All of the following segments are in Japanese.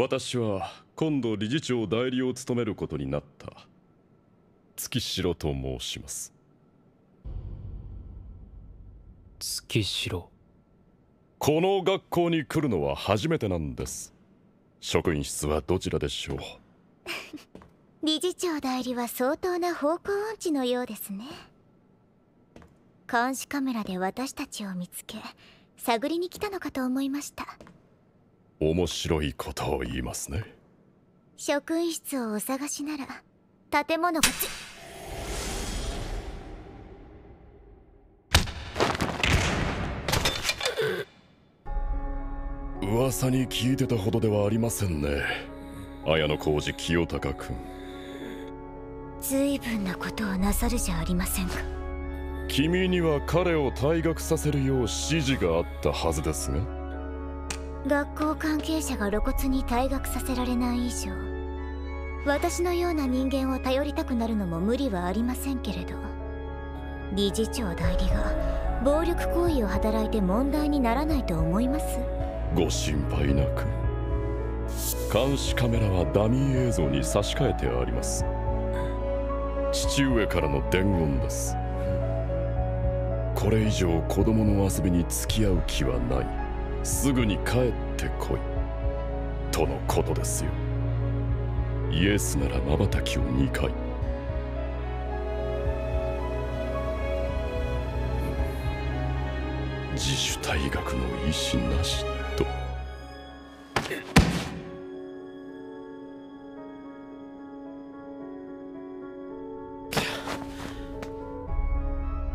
私は今度理事長代理を務めることになった月城と申します。月城、この学校に来るのは初めてなんです。職員室はどちらでしょう？理事長代理は相当な方向音痴のようですね。監視カメラで私たちを見つけ探りに来たのかと思いました。面白いことを言いますね。職員室をお探しなら建物が噂に聞いてたほどではありませんね、綾小路清隆君。随分なことをなさるじゃありませんか。君には彼を退学させるよう指示があったはずですが。学校関係者が露骨に退学させられない以上、私のような人間を頼りたくなるのも無理はありませんけれど、理事長代理が暴力行為を働いて問題にならないと思います？ご心配なく。監視カメラはダミー映像に差し替えてあります。父上からの伝言です。これ以上子供の遊びに付き合う気はない、すぐに帰ってこいとのことですよ。イエスならまばたきを2回。自主退学の意思なしと。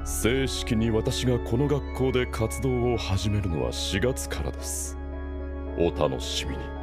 正式に私がこの学校で活動を始めるのは4月からです。お楽しみに。